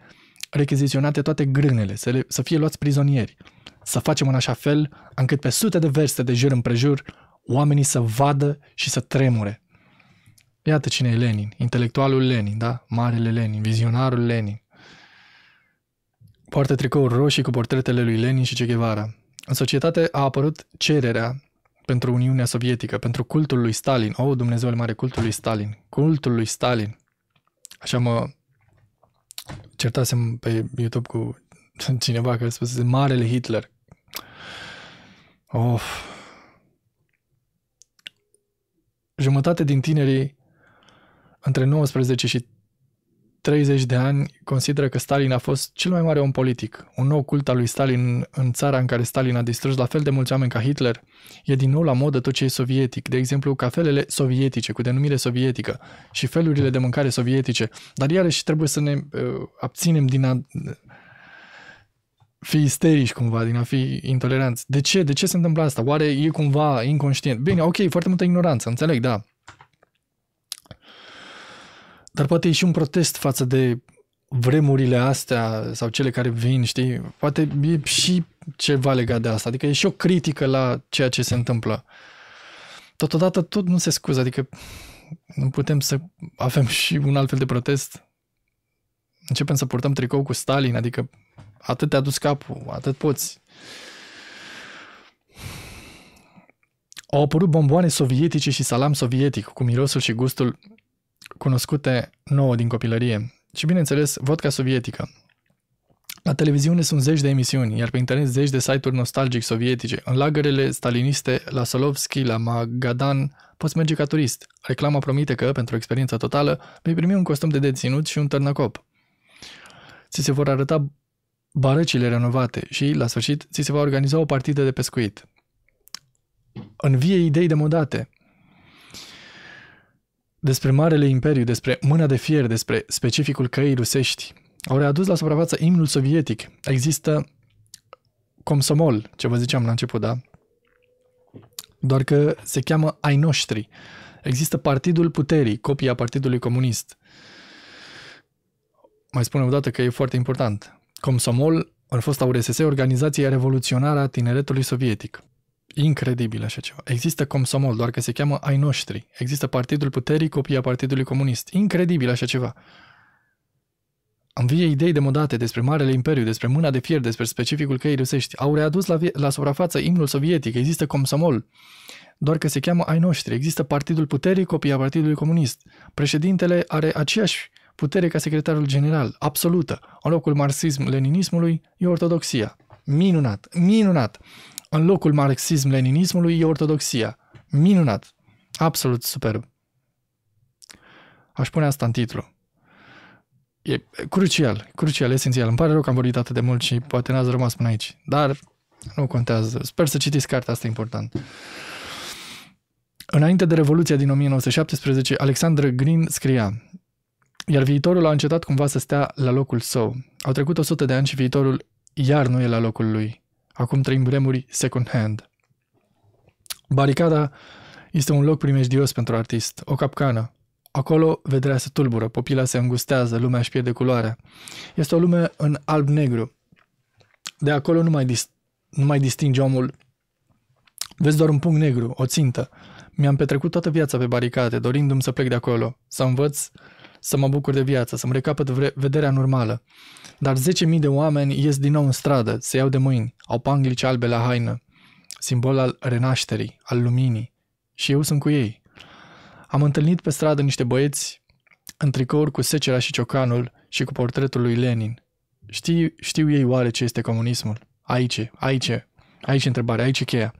rechiziționate toate grânele, să, le, să fie luați prizonieri. Să facem în așa fel încât pe sute de verste de jur împrejur oamenii să vadă și să tremure. Iată cine e Lenin, intelectualul Lenin, da? Marele Lenin, vizionarul Lenin. Poartă tricouri roșii cu portretele lui Lenin și Che Guevara. În societate a apărut cererea pentru Uniunea Sovietică, pentru cultul lui Stalin. Oh, Dumnezeul mare, cultul lui Stalin. Cultul lui Stalin. Așa mă certasem pe YouTube cu cineva care spusese Marele Hitler. Of. Jumătate din tinerii între nouăsprezece și treizeci de ani consideră că Stalin a fost cel mai mare om politic. Un nou cult al lui Stalin în țara în care Stalin a distrus la fel de mulți oameni ca Hitler. E din nou la modă tot ce e sovietic. De exemplu, cafelele sovietice cu denumire sovietică și felurile de mâncare sovietice. Dar iarăși trebuie să ne uh, abținem din a fi isterici cumva, din a fi intoleranți. De ce? De ce se întâmplă asta? Oare e cumva inconștient? Bine, ok, foarte multă ignoranță, înțeleg, da. Dar poate e și un protest față de vremurile astea sau cele care vin, știi? Poate e și ceva legat de asta. Adică e și o critică la ceea ce se întâmplă. Totodată tot nu se scuză. Adică nu putem să avem și un alt fel de protest. Începem să purtăm tricou cu Stalin. Adică atât te-a dus capul, atât poți. Au apărut bomboane sovietice și salam sovietic cu mirosul și gustul cunoscute nouă din copilărie și, bineînțeles, vodka sovietică. La televiziune sunt zeci de emisiuni, iar pe internet zeci de site-uri nostalgic sovietice. În lagărele staliniste, la Solovski, la Magadan, poți merge ca turist. Reclama promite că, pentru experiența totală, vei primi un costum de deținut și un târnăcop. Ți se vor arăta barăcile renovate și, la sfârșit, ți se va organiza o partidă de pescuit. Învie idei demodate despre Marele Imperiu, despre mâna de fier, despre specificul căii rusești. Au readus la suprafață imnul sovietic. Există Comsomol, ce vă ziceam la început, da? Doar că se cheamă ai noștri. Există Partidul Puterii, copia Partidului Comunist. Mai spun o dată că e foarte important. Comsomol, în fosta U R S S, organizația revoluționară a tineretului sovietic. Incredibil așa ceva. Există Comsomol, doar că se cheamă ai noștri. Există Partidul Puterii, copia Partidului Comunist. Incredibil așa ceva. Învie idei demodate despre Marele Imperiu, despre mâna de fier, despre specificul căii rusești. Au readus la, la suprafață imnul sovietic. Există Comsomol, doar că se cheamă ai noștri. Există Partidul Puterii, copia Partidului Comunist. Președintele are aceeași putere ca secretarul general, absolută. În locul marxism-leninismului e ortodoxia. Minunat, minunat! În locul marxism-leninismului e ortodoxia. Minunat! Absolut superb! Aș pune asta în titlu. E crucial, crucial, esențial. Îmi pare rău că am vorbit atât de mult și poate n-ați rămas până aici. Dar nu contează. Sper să citiți cartea asta, e important. Înainte de Revoluția din o mie nouă sute șaptesprezece, Aleksandr Grin scria: iar viitorul a încetat cumva să stea la locul său. Au trecut o sută de ani și viitorul iar nu e la locul lui. Acum trăim vremuri second hand. Baricada este un loc primejdios pentru artist, o capcană. Acolo vederea se tulbură, pupila se îngustează, lumea își pierde culoarea. Este o lume în alb-negru. De acolo nu mai, dis nu mai distingi omul. Vezi doar un punct negru, o țintă. Mi-am petrecut toată viața pe baricade, dorindu-mi să plec de acolo, să învăț să mă bucur de viață, să-mi recapăt vederea normală. Dar zece mii de oameni ies din nou în stradă, se iau de mâini, au panglici albe la haină, simbol al renașterii, al luminii. Și eu sunt cu ei. Am întâlnit pe stradă niște băieți în tricouri cu secera și ciocanul și cu portretul lui Lenin. Știu, știu ei oare ce este comunismul? Aici, aici, aici întrebarea, aici cheia.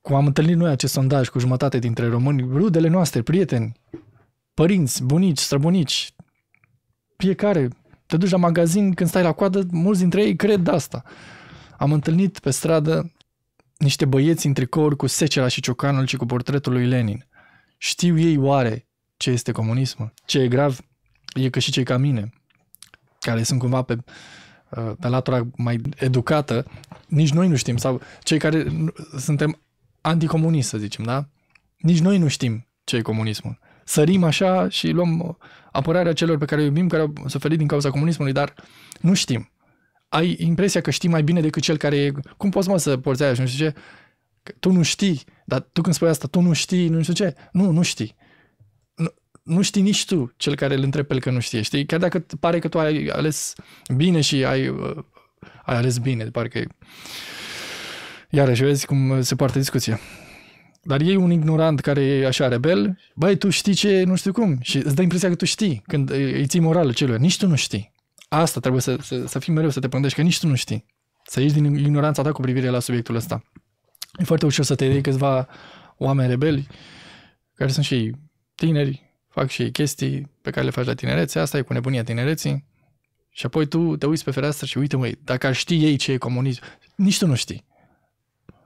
Cum am întâlnit noi acest sondaj cu jumătate dintre români, rudele noastre, prieteni, părinți, bunici, străbunici, fiecare, te duci la magazin, când stai la coadă, mulți dintre ei cred asta. Am întâlnit pe stradă niște băieți în tricouri cu secera și ciocanul și cu portretul lui Lenin. Știu ei oare ce este comunismul? Ce e grav e că și cei ca mine, care sunt cumva pe, pe latura mai educată, nici noi nu știm, sau cei care suntem anticomuniști, să zicem, da? Nici noi nu știm ce e comunismul. Sărim așa și luăm apărarea celor pe care îi iubim, care au suferit din cauza comunismului, dar nu știm. Ai impresia că știi mai bine decât cel care e... Cum poți, mă, să porți aia și nu știu ce? Că tu nu știi Dar tu când spui asta, tu nu știi, nu știu ce. Nu, nu știi. Nu, nu știi nici tu, cel care îl întrebi pe el că nu știe, știi? Chiar dacă pare că tu ai ales bine și ai, uh, ai ales bine, parcă e... Iarăși, vezi cum se poartă discuția. Dar e un ignorant care e așa rebel, băi, tu știi ce, nu știu cum, și îți dă impresia că tu știi, când îi ții moralul celor, nici tu nu știi. Asta trebuie să, să, să fii mereu, să te pândești, că nici tu nu știi. Să ieși din ignoranța ta cu privire la subiectul ăsta. E foarte ușor să te iei câțiva oameni rebeli, care sunt și ei tineri, fac și ei chestii pe care le faci la tinerețe, asta e cu nebunia tinereții, și apoi tu te uiți pe fereastră și uite, măi, dacă ar ști ei ce e comunism, nici tu nu știi.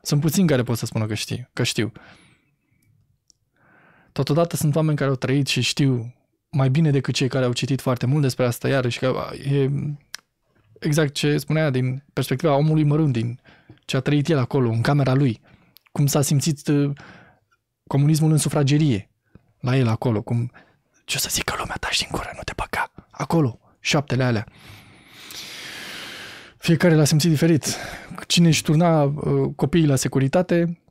Sunt puțini care pot să spună că știu, că știu. Totodată sunt oameni care au trăit și știu mai bine decât cei care au citit foarte mult despre asta, iarăși că e exact ce spunea din perspectiva omului mărunt, din ce a trăit el acolo, în camera lui, cum s-a simțit comunismul în sufragerie la el acolo, cum ce o să zică lumea ta și din gură, nu te băga, acolo, șaptele alea. Fiecare l-a simțit diferit. Cine își turna uh, copiii la Securitate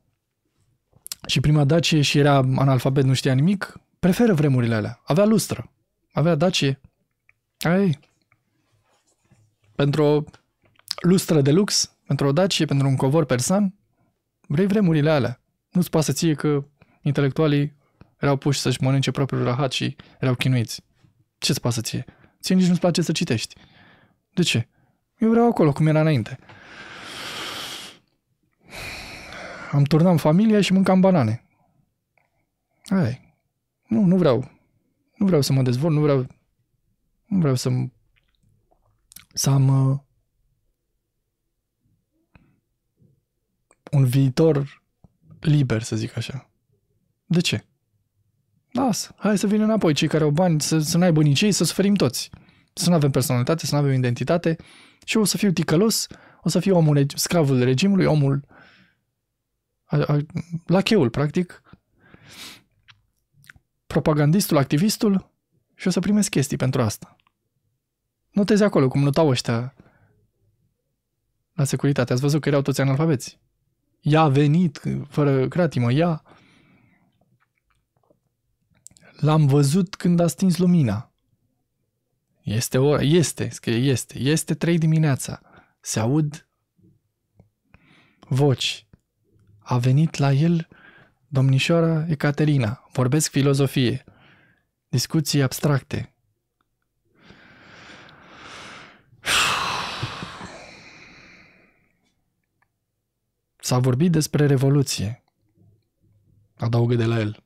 și prima Dacie și era analfabet, nu știa nimic, preferă vremurile alea. Avea lustră. Avea Dacie. Ai. Pentru o lustră de lux, pentru o Dacie, pentru un covor persan, vrei vremurile alea. Nu-ți pasă ție că intelectualii erau puși să-și mănânce propriul rahat și erau chinuiți. Ce-ți pasă ție? Ție nici nu-ți place să citești. De ce? Eu vreau acolo, cum era înainte. Am turnam familia și mâncam banane. Hai. Nu, nu vreau. Nu vreau să mă dezvolt, nu vreau... Nu vreau să... Să am... Uh, un viitor liber, să zic așa. De ce? Lasă. Hai să vină înapoi cei care au bani, să, să n-aibă nici ei, să suferim toți. Să nu avem personalitate, să nu avem identitate... Și eu o să fiu ticălos, o să fiu omul, sclavul regimului, omul, a, a, lacheul, practic, propagandistul, activistul, și o să primesc chestii pentru asta. Notezi acolo cum notau ăștia la Securitate. Ați văzut că erau toți analfabeți. Ea a venit fără cratimă, ea l-am văzut când a stins lumina. Este ora, este, scrie este, este trei dimineața. Se aud voci. A venit la el domnișoara Ecaterina. Vorbesc filozofie. Discuții abstracte. S-a vorbit despre revoluție. Adaugă de la el,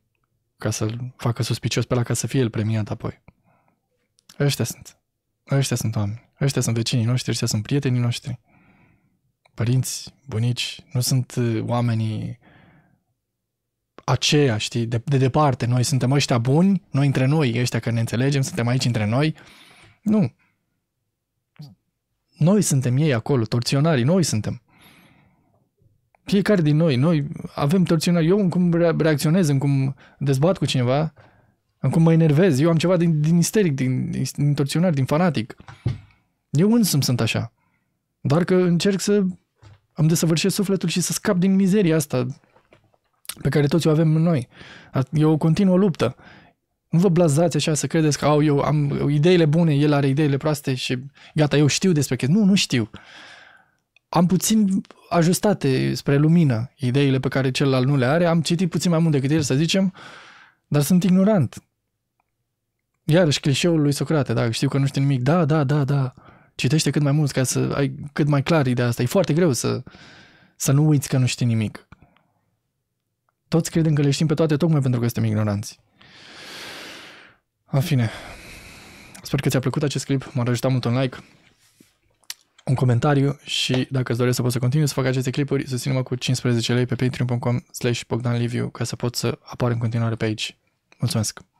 ca să-l facă suspicios pe la ca să fie el premiat apoi. Ăștia sunt. Ăștia sunt oameni. Ăștia sunt vecinii noștri, ăștia sunt prietenii noștri. Părinți, bunici, nu sunt oamenii aceia, știi, de, de departe. Noi suntem ăștia buni, noi între noi, ăștia că ne înțelegem, suntem aici între noi. Nu. Noi suntem ei acolo, torționarii, noi suntem. Fiecare din noi, noi avem torționari. Eu în cum reacționez, în cum dezbat cu cineva... Acum mă enervez, eu am ceva din, din isteric, din, din torționar, din fanatic. Eu însumi sunt așa. Doar că încerc să îmi desăvârșesc sufletul și să scap din mizeria asta pe care toți o avem noi. E o continuă luptă. Nu vă blazați așa să credeți că au, eu am ideile bune, el are ideile proaste și gata, eu știu despre chestii. Nu, nu știu. Am puțin ajustate spre lumină ideile pe care celălalt nu le are. Am citit puțin mai mult decât el, să zicem, dar sunt ignorant. Iarăși clișeul lui Socrate, da, știu că nu știu nimic, da, da, da, da, citește cât mai mult ca să ai cât mai clar ideea asta. E foarte greu să, să nu uiți că nu știi nimic. Toți credem că le știm pe toate tocmai pentru că suntem ignoranți. În fine, sper că ți-a plăcut acest clip, m-ar ajuta mult un like, un comentariu și dacă îți doresc să pot să continui să fac aceste clipuri, susține-mă cu cincisprezece lei pe patreon punct com slash Bogdan Liviu ca să pot să apar în continuare pe aici. Mulțumesc!